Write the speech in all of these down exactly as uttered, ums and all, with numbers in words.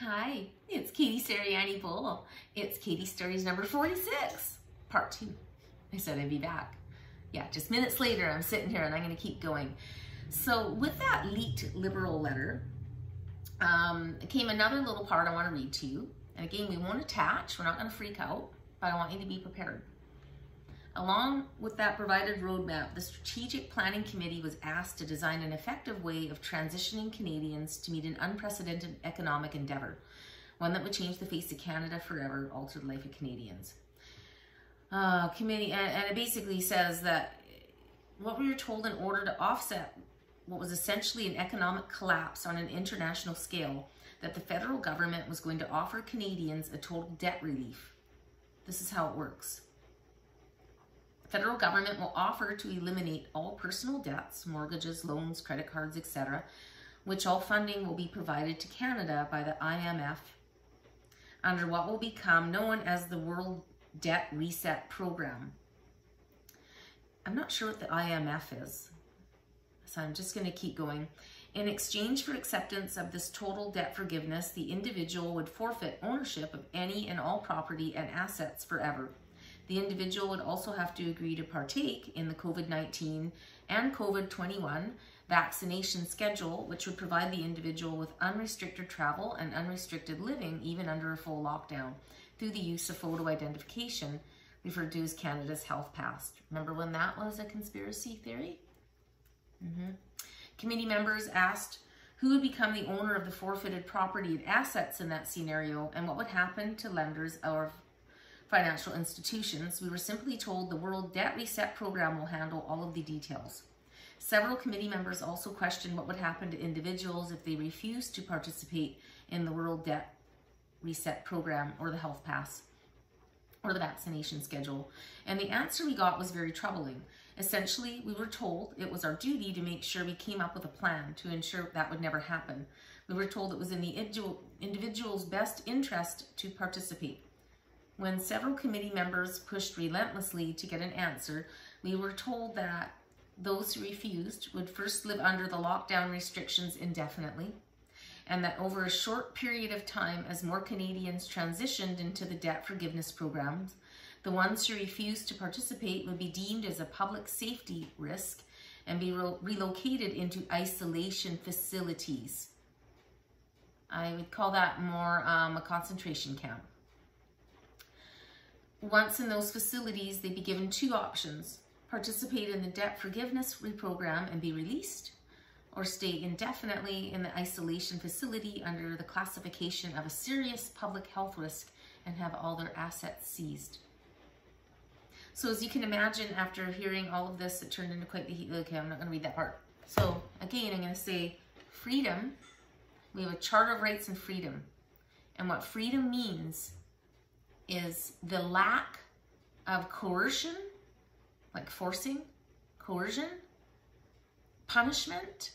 Hi, it's Katie Seriani-Bull. It's Katie Stories number forty-six, part two. I said I'd be back. Yeah, just minutes later, I'm sitting here and I'm gonna keep going. So with that leaked liberal letter, um, came another little part I wanna read to you. And again, we won't attach, we're not gonna freak out, but I want you to be prepared. Along with that provided roadmap, the Strategic Planning Committee was asked to design an effective way of transitioning Canadians to meet an unprecedented economic endeavour, one that would change the face of Canada forever, alter the life of Canadians. Uh, committee, and, and it basically says that what we were told in order to offset what was essentially an economic collapse on an international scale, that the federal government was going to offer Canadians a total debt relief. This is how it works. Federal government will offer to eliminate all personal debts, mortgages, loans, credit cards, et cetera, which all funding will be provided to Canada by the I M F under what will become known as the World Debt Reset Program. I'm not sure what the I M F is, so I'm just going to keep going. In exchange for acceptance of this total debt forgiveness, the individual would forfeit ownership of any and all property and assets forever. The individual would also have to agree to partake in the COVID nineteen and COVID twenty-one vaccination schedule, which would provide the individual with unrestricted travel and unrestricted living, even under a full lockdown, through the use of photo identification, referred to as Canada's Health Pass. Remember when that was a conspiracy theory? Mm-hmm. Committee members asked who would become the owner of the forfeited property and assets in that scenario, and what would happen to lenders of financial institutions. We were simply told the World Debt Reset Program will handle all of the details. Several committee members also questioned what would happen to individuals if they refused to participate in the World Debt Reset Program or the Health Pass or the vaccination schedule. And the answer we got was very troubling. Essentially, we were told it was our duty to make sure we came up with a plan to ensure that would never happen. We were told it was in the individual's best interest to participate. When several committee members pushed relentlessly to get an answer, we were told that those who refused would first live under the lockdown restrictions indefinitely, and that over a short period of time, as more Canadians transitioned into the debt forgiveness programs, the ones who refused to participate would be deemed as a public safety risk and be re- relocated into isolation facilities. I would call that more um, a concentration camp. Once in those facilities, they'd be given two options: participate in the debt forgiveness program and be released, or stay indefinitely in the isolation facility under the classification of a serious public health risk and have all their assets seized. So as you can imagine, after hearing all of this, it turned into quite the heat. Okay, I'm not going to read that part. So again, I'm going to say freedom. We have a Charter of Rights and Freedom. And what freedom means is the lack of coercion, like forcing, coercion, punishment,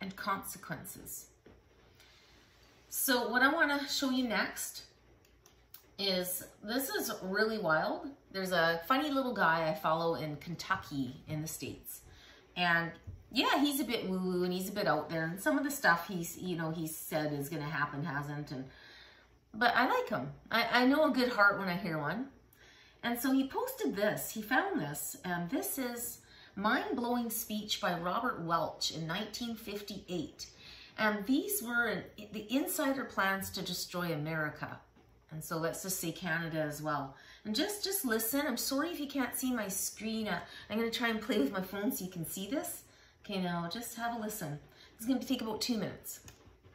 and consequences. So what I want to show you next is, this is really wild. There's a funny little guy I follow in Kentucky in the States. And yeah, he's a bit woo-woo and he's a bit out there. And some of the stuff he's, you know, he said is going to happen hasn't. And But I like him. I, I know a good heart when I hear one. And so he posted this. He found this. And this is mind-blowing speech by Robert Welch in nineteen fifty-eight. And these were an, the insider plans to destroy America. And so let's just say Canada as well. And just, just listen. I'm sorry if you can't see my screen. Uh, I'm going to try and play with my phone so you can see this. Okay, now just have a listen. It's going to take about two minutes.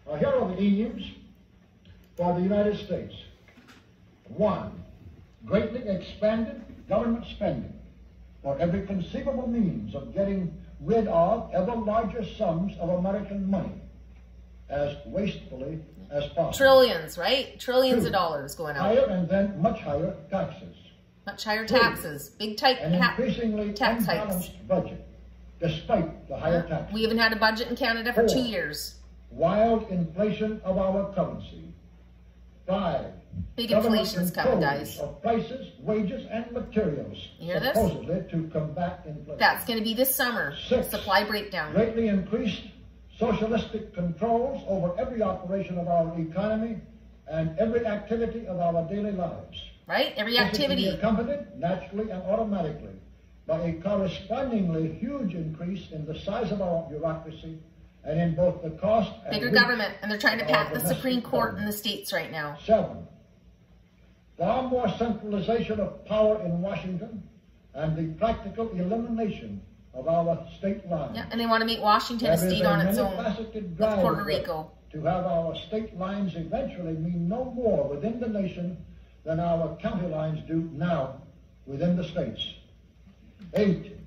Uh, here on the E U's. For the United States, one, greatly expanded government spending for every conceivable means of getting rid of ever larger sums of American money as wastefully as possible. Trillions, right? Trillions Two, of dollars going out. Higher and then much higher taxes. Much higher Three, taxes. Big tight an increasingly tax hikes. Budget, despite the higher yeah. taxes. We haven't had a budget in Canada for Four, two years. Wild inflation of our currency. Five, big inflation's coming, guys. Of prices, wages, and materials. You hear this? Supposedly to combat inflation. That's going to be this summer. Six, supply breakdown. Greatly increased socialistic controls over every operation of our economy and every activity of our daily lives. Right? Every activity. This is accompanied naturally and automatically by a correspondingly huge increase in the size of our bureaucracy and in both the cost and bigger government. And they're trying to pat the Supreme Court in the states right now. Seven, far more centralization of power in Washington and the practical elimination of our state line. Yeah, and they want to make Washington a state on its own with Puerto Rico. To have our state lines eventually mean no more within the nation than our county lines do now within the states. Eight,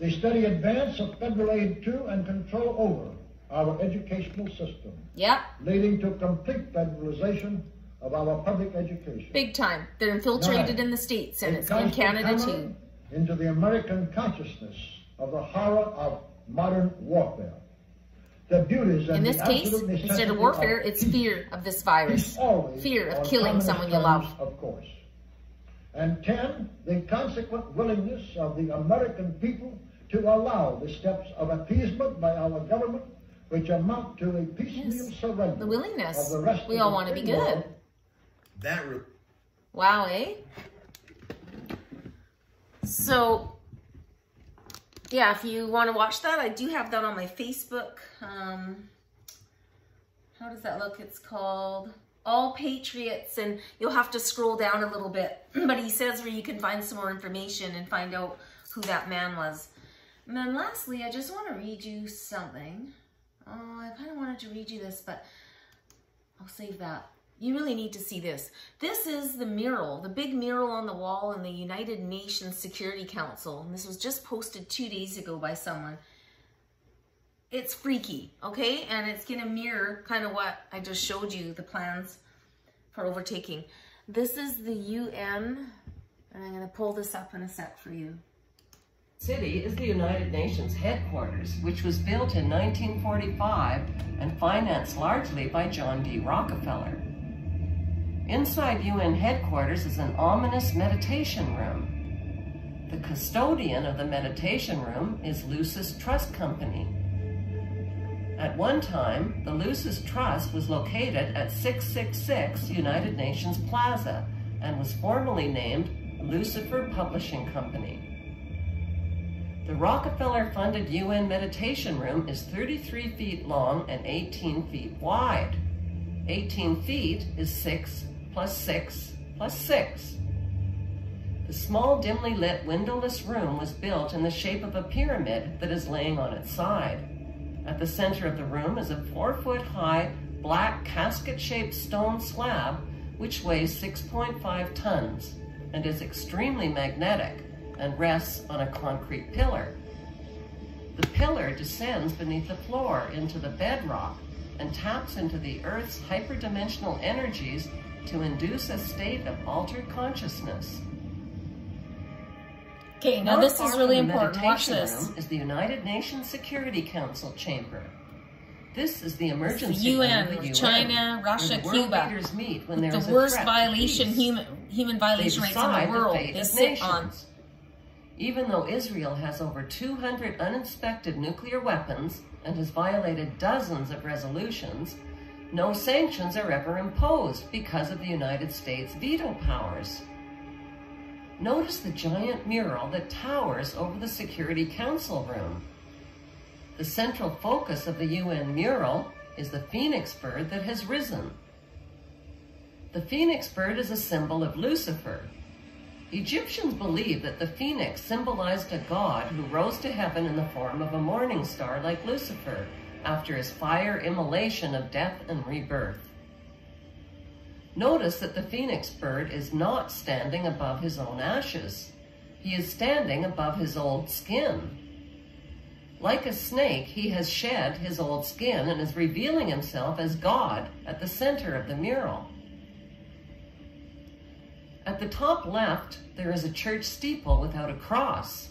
the steady advance of federal aid to and control over our educational system. Yep. Leading to complete federalization of our public education. Big time. They're infiltrated Nine, in the states and it's in Canada too. Into the American consciousness of the horror of modern warfare. The beauties and in this the case, instead of warfare, of it's fear of this virus. Fear of killing someone you love. Of course. And ten, the consequent willingness of the American people to allow the steps of appeasement by our government, which amount to a piecemeal yes. surrender. The willingness. Of the rest we all want to be good. That route. Wow, eh? So... yeah, if you want to watch that, I do have that on my Facebook. Um, how does that look? It's called All Patriots, and you'll have to scroll down a little bit. But he says where you can find some more information and find out who that man was. And then lastly, I just want to read you something. Oh, I kind of wanted to read you this, but I'll save that. You really need to see this. This is the mural, the big mural on the wall in the United Nations Security Council. And this was just posted two days ago by someone. It's freaky, okay? And it's gonna mirror kind of what I just showed you, the plans for overtaking. This is the U N, and I'm gonna pull this up in a sec for you. City is the United Nations headquarters, which was built in nineteen forty-five and financed largely by John D. Rockefeller. Inside U N headquarters is an ominous meditation room. The custodian of the meditation room is Lucis Trust Company. At one time, the Lucis Trust was located at six six six United Nations Plaza and was formerly named Lucifer Publishing Company. The Rockefeller-funded U N meditation room is thirty-three feet long and eighteen feet wide. eighteen feet is six plus six plus six. The small, dimly lit, windowless room was built in the shape of a pyramid that is laying on its side. At the center of the room is a four-foot-high, black, casket-shaped stone slab which weighs six point five tons and is extremely magnetic and rests on a concrete pillar. The pillar descends beneath the floor into the bedrock and taps into the Earth's hyperdimensional energies to induce a state of altered consciousness. Okay, now this is really important. Watch this. Is the United Nations Security Council chamber. This is the emergency U N, the U N, China, Russia, Cuba. Leaders meet when there is a threat. The worst violation, human human violation rates in the world. They sit on. Even though Israel has over two hundred uninspected nuclear weapons and has violated dozens of resolutions, no sanctions are ever imposed because of the United States' veto powers. Notice the giant mural that towers over the Security Council room. The central focus of the U N mural is the phoenix bird that has risen. The phoenix bird is a symbol of Lucifer. Egyptians believed that the phoenix symbolized a god who rose to heaven in the form of a morning star like Lucifer after his fire immolation of death and rebirth. Notice that the phoenix bird is not standing above his own ashes. He is standing above his old skin. Like a snake, he has shed his old skin and is revealing himself as God at the center of the mural. At the top left, there is a church steeple without a cross.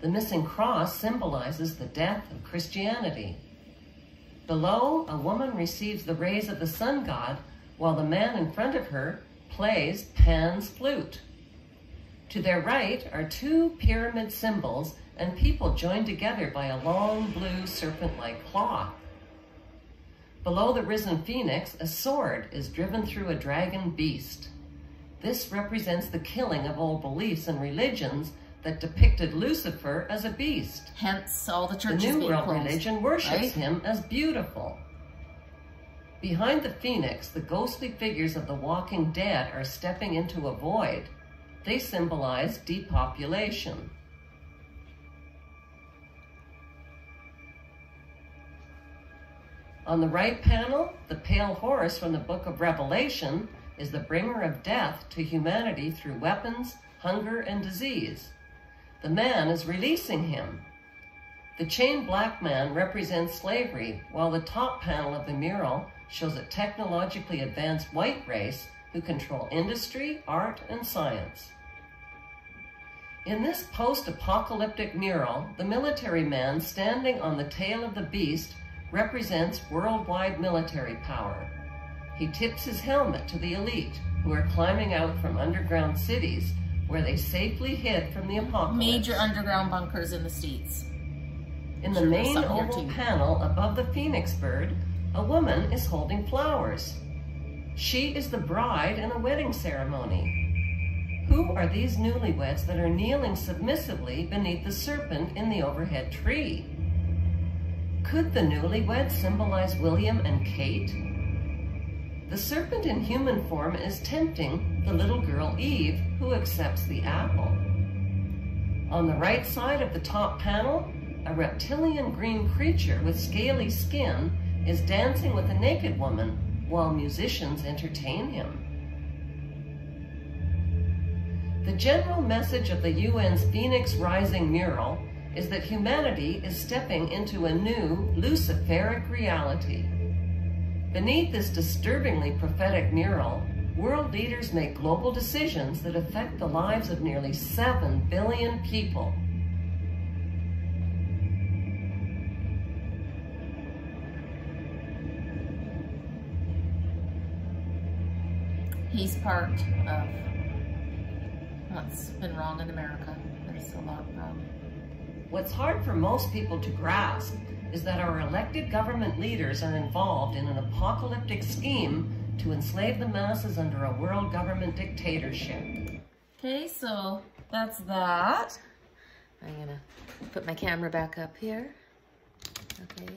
The missing cross symbolizes the death of Christianity. Below, a woman receives the rays of the sun god, while the man in front of her plays Pan's flute. To their right are two pyramid symbols and people joined together by a long blue serpent-like claw. Below the risen phoenix, a sword is driven through a dragon beast. This represents the killing of old beliefs and religions that depicted Lucifer as a beast. Hence, all the churches being closed. The New World religion worships him as beautiful. Behind the phoenix, the ghostly figures of the walking dead are stepping into a void. They symbolize depopulation. On the right panel, the pale horse from the Book of Revelation is the bringer of death to humanity through weapons, hunger, and disease. The man is releasing him. The chained black man represents slavery, while the top panel of the mural shows a technologically advanced white race who control industry, art, and science. In this post-apocalyptic mural, the military man standing on the tail of the beast represents worldwide military power. He tips his helmet to the elite who are climbing out from underground cities where they safely hid from the apocalypse. Major underground bunkers in the States. In the main oval panel above the phoenix bird, a woman is holding flowers. She is the bride in a wedding ceremony. Who are these newlyweds that are kneeling submissively beneath the serpent in the overhead tree? Could the newlyweds symbolize William and Kate? The serpent in human form is tempting the little girl Eve, who accepts the apple. On the right side of the top panel, a reptilian green creature with scaly skin is dancing with a naked woman while musicians entertain him. The general message of the U N's Phoenix Rising mural is that humanity is stepping into a new Luciferic reality. Beneath this disturbingly prophetic mural, world leaders make global decisions that affect the lives of nearly seven billion people. He's part of what's been wrong in America. There's a lot wrong. What's hard for most people to grasp is that our elected government leaders are involved in an apocalyptic scheme to enslave the masses under a world government dictatorship. Okay, so that's that. I'm gonna put my camera back up here. Okay.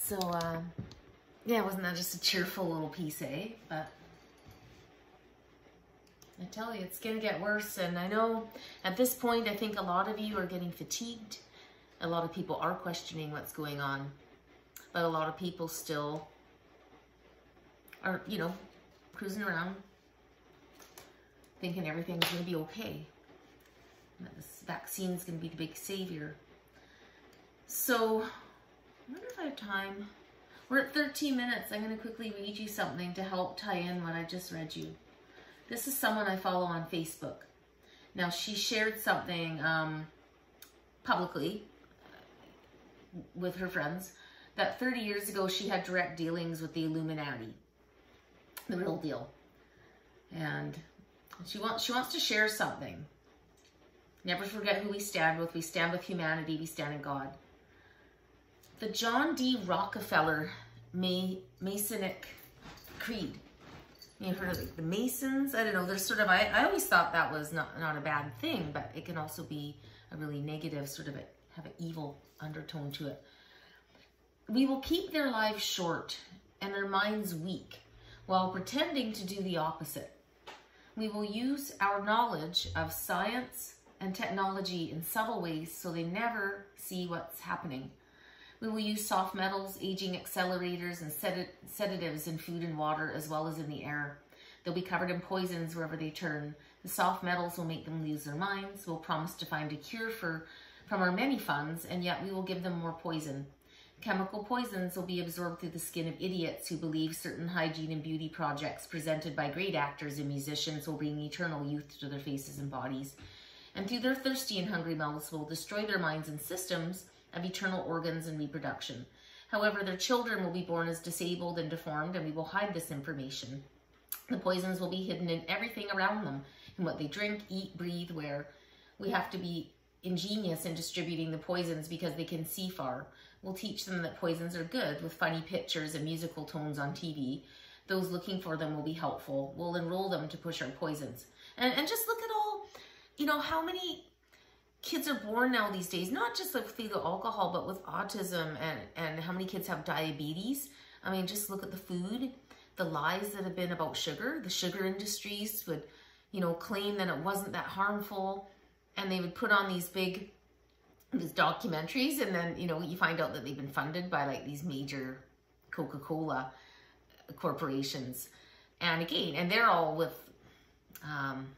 So, um, yeah, wasn't that just a cheerful little piece, eh? But I tell you, it's going to get worse. And I know at this point, I think a lot of you are getting fatigued. A lot of people are questioning what's going on. But a lot of people still are, you know, cruising around, thinking everything's going to be okay. That this vaccine's going to be the big savior. So, I wonder if I have time. We're at thirteen minutes. I'm going to quickly read you something to help tie in what I just read you. This is someone I follow on Facebook. Now, she shared something um, publicly with her friends that thirty years ago she had direct dealings with the Illuminati, the real deal. And she wants, she wants to share something. Never forget who we stand with. We stand with humanity. We stand in God. The John D. Rockefeller Masonic Creed. You've heard of like the Masons. I don't know. There's sort of, I, I always thought that was not, not a bad thing, but it can also be a really negative, sort of a, have an evil undertone to it. We will keep their lives short and their minds weak while pretending to do the opposite. We will use our knowledge of science and technology in subtle ways so they never see what's happening. We will use soft metals, aging accelerators, and sed sedatives in food and water, as well as in the air. They'll be covered in poisons wherever they turn. The soft metals will make them lose their minds. We'll promise to find a cure for, from our many funds, and yet we will give them more poison. Chemical poisons will be absorbed through the skin of idiots who believe certain hygiene and beauty projects presented by great actors and musicians will bring eternal youth to their faces and bodies. And through their thirsty and hungry mouths will destroy their minds and systems of eternal organs and reproduction. However, their children will be born as disabled and deformed, and we will hide this information. The poisons will be hidden in everything around them, in what they drink, eat, breathe, wear. We have to be ingenious in distributing the poisons because they can see far. We'll teach them that poisons are good with funny pictures and musical tones on T V. Those looking for them will be helpful. We'll enroll them to push our poisons. And, and just look at all, you know, how many kids are born now these days, not just with fetal alcohol, but with autism and, and how many kids have diabetes. I mean, just look at the food, the lies that have been about sugar. The sugar industries would, you know, claim that it wasn't that harmful. And they would put on these big these documentaries, and then, you know, you find out that they've been funded by like these major Coca-Cola corporations. And again, and they're all with um,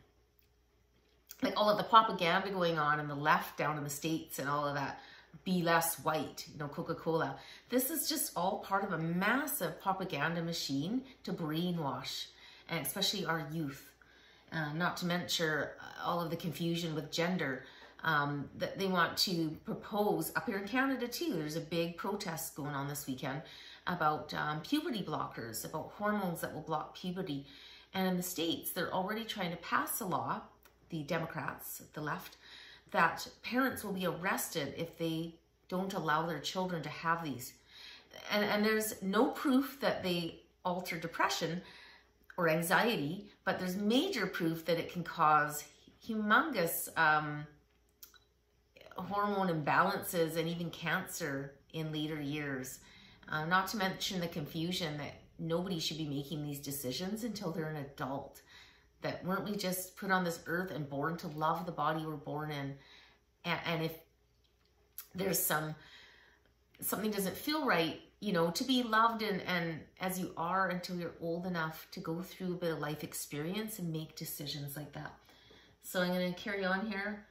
like all of the propaganda going on in the left down in the States and all of that, be less white, you know, Coca-Cola. This is just all part of a massive propaganda machine to brainwash, and especially our youth. Uh, not to mention all of the confusion with gender um, that they want to propose up here in Canada too. There's a big protest going on this weekend about um, puberty blockers, about hormones that will block puberty. And in the States, they're already trying to pass a law, the Democrats, the left, that parents will be arrested if they don't allow their children to have these. And, and there's no proof that they alter depression or anxiety, but there's major proof that it can cause humongous um, hormone imbalances and even cancer in later years. Uh, not to mention the confusion that nobody should be making these decisions until they're an adult. That weren't we just put on this earth and born to love the body we're born in? And, and if there's some, something doesn't feel right, you know, to be loved and, and as you are until you're old enough to go through a bit of life experience and make decisions like that. So I'm going to carry on here.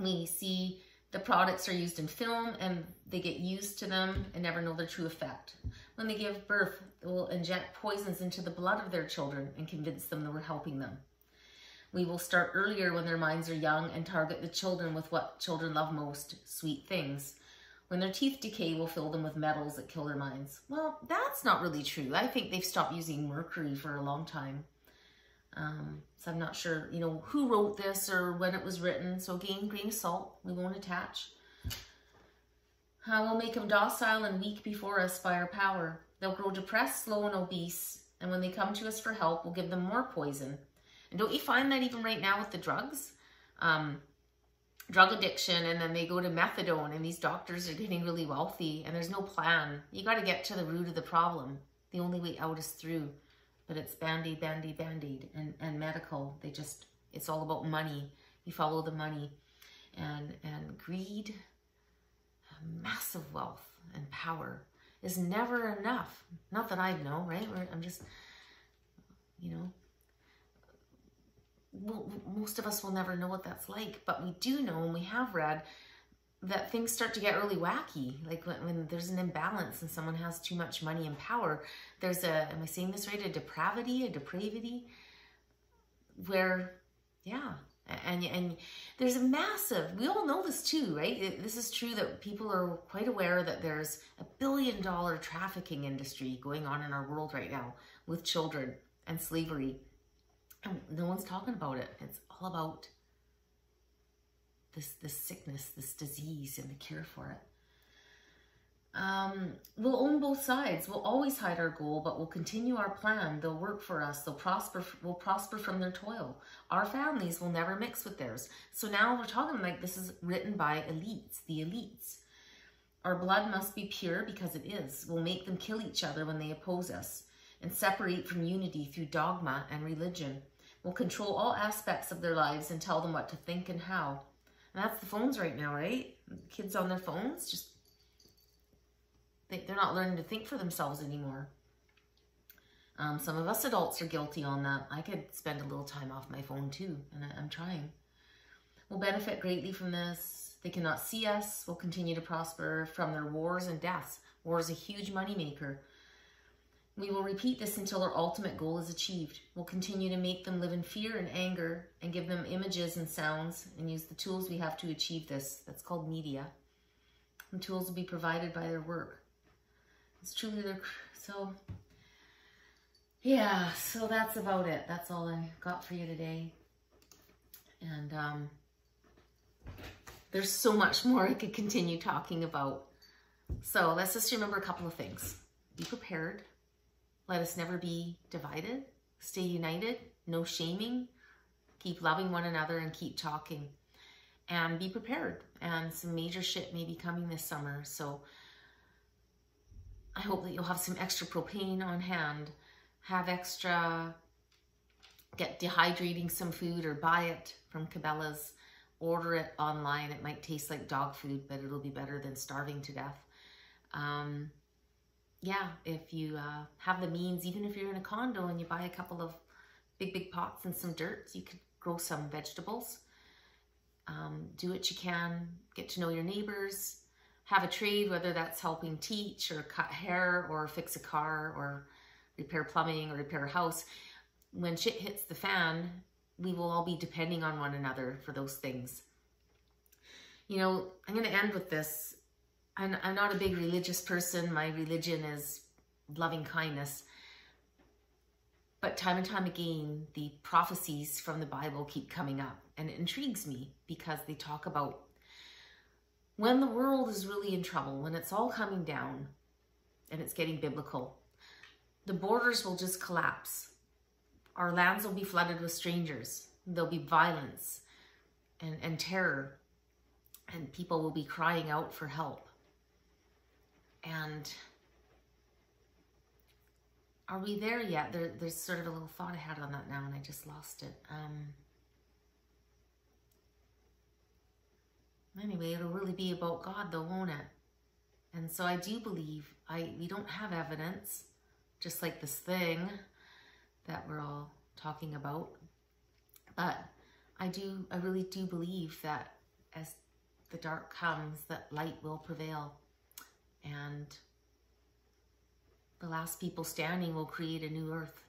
We see the products are used in film and they get used to them and never know their true effect. When they give birth, they will inject poisons into the blood of their children and convince them that we're helping them. We will start earlier when their minds are young and target the children with what children love most, sweet things. When their teeth decay, we'll fill them with metals that kill their minds. Well, that's not really true. I think they've stopped using mercury for a long time. Um, so I'm not sure, you know, who wrote this or when it was written. So again, grain of salt, we won't attach. Uh, we'll make them docile and weak before us by our power. They'll grow depressed, slow, and obese. And when they come to us for help, we'll give them more poison. And don't you find that even right now with the drugs? Um... drug addiction, and then they go to methadone, and these doctors are getting really wealthy, and there's no plan. You got to get to the root of the problem. The only way out is through, but it's band-aid, band-aid, band-aid, and, and medical. They just, it's all about money. You follow the money, and, and greed, massive wealth, and power is never enough. Not that I know, right? We're, I'm just, you know, Well, most of us will never know what that's like, but we do know, and we have read, that things start to get really wacky. Like when, when there's an imbalance and someone has too much money and power, there's a, am I saying this right, a depravity, a depravity, where, yeah, and, and there's a massive, we all know this too, right? This is true that people are quite aware that there's a billion dollar trafficking industry going on in our world right now with children and slavery. No one's talking about it. It's all about this, this sickness, this disease, and the cure for it. Um, we'll own both sides. We'll always hide our goal, but we'll continue our plan. They'll work for us. They'll prosper. We'll prosper from their toil. Our families will never mix with theirs. So now we're talking like this is written by elites, the elites. Our blood must be pure because it is. We'll make them kill each other when they oppose us and separate from unity through dogma and religion. We'll control all aspects of their lives and tell them what to think and how. And that's the phones right now, right? Kids on their phones, just they, they're not learning to think for themselves anymore. Um, some of us adults are guilty on that. I could spend a little time off my phone too, and I, I'm trying. We'll benefit greatly from this. They cannot see us. We'll continue to prosper from their wars and deaths. War is a huge moneymaker. We will repeat this until our ultimate goal is achieved. We'll continue to make them live in fear and anger and give them images and sounds and use the tools we have to achieve this. That's called media. And tools will be provided by their work. It's truly their... So, yeah, so that's about it. That's all I got for you today. And, um... There's so much more I could continue talking about. So let's just remember a couple of things. Be prepared. Let us never be divided. Stay united. No shaming. Keep loving one another and keep talking. And be prepared. And some major shit may be coming this summer. So I hope that you'll have some extra propane on hand. Have extra, get dehydrating some food or buy it from Cabela's. Order it online. It might taste like dog food, but it'll be better than starving to death. Um, yeah, if you uh, have the means, even if you're in a condo and you buy a couple of big, big pots and some dirt, you could grow some vegetables. Um, do what you can. Get to know your neighbors. Have a trade, whether that's helping teach or cut hair or fix a car or repair plumbing or repair a house. When shit hits the fan, we will all be depending on one another for those things. You know, I'm going to end with this. I'm, I'm not a big religious person. My religion is loving kindness. But time and time again, the prophecies from the Bible keep coming up. And it intrigues me because they talk about when the world is really in trouble, when it's all coming down and it's getting biblical, the borders will just collapse. Our lands will be flooded with strangers. There'll be violence and, and terror, and people will be crying out for help. And are we there yet? There, there's sort of a little thought I had on that now, and I just lost it. Um, anyway, it'll really be about God, though, won't it? And so I do believe I we don't have evidence, just like this thing that we're all talking about. But I do, I really do believe that as the dark comes, that light will prevail. And the last people standing will create a new earth.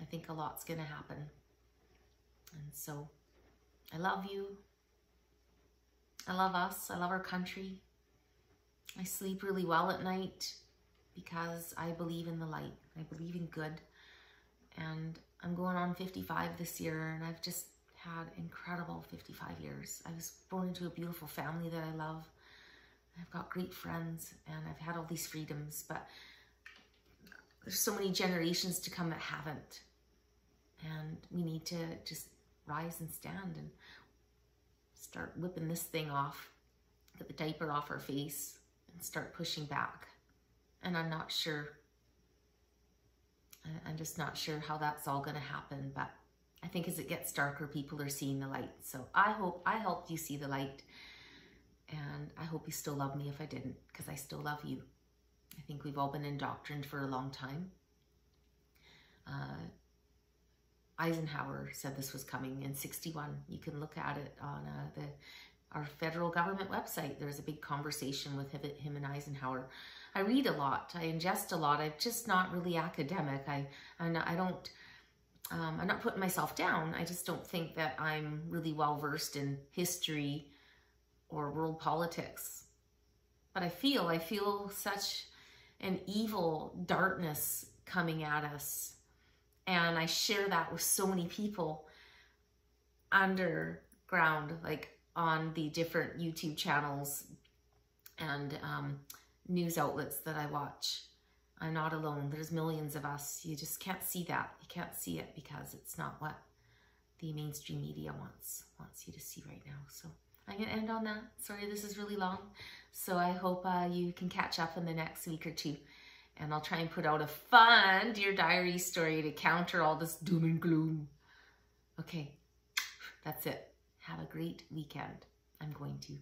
I think a lot's gonna happen. And so I love you. I love us, I love our country. I sleep really well at night because I believe in the light. I believe in good. And I'm going on fifty-five this year, and I've just had incredible fifty-five years. I was born into a beautiful family that I love. I've got great friends, and I've had all these freedoms, but there's so many generations to come that haven't. And we need to just rise and stand and start whipping this thing off, get the diaper off our face, and start pushing back. And I'm not sure... I'm just not sure how that's all going to happen, but I think as it gets darker, people are seeing the light. So I hope I helped you see the light, and I hope you still love me if I didn't, because I still love you. I think we've all been indoctrined for a long time. Uh, Eisenhower said this was coming in sixty-one. You can look at it on uh, the our federal government website. There's a big conversation with him and Eisenhower. I read a lot. I ingest a lot. I'm just not really academic. I I'm not, I don't. Um, I'm not putting myself down. I just don't think that I'm really well versed in history or world politics. But I feel I feel such an evil darkness coming at us, and I share that with so many people underground, like on the different YouTube channels and. Um, news outlets that I watch. I'm not alone. There's millions of us. You just can't see that. You can't see it because it's not what the mainstream media wants wants you to see right now. So I'm going to end on that. Sorry, this is really long. So I hope uh, you can catch up in the next week or two. And I'll try and put out a fun Dear Diary story to counter all this doom and gloom. Okay, that's it. Have a great weekend. I'm going to.